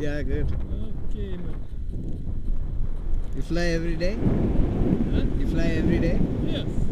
Yeah, good. Okay, man. You fly every day? Huh? You fly every day? Yes.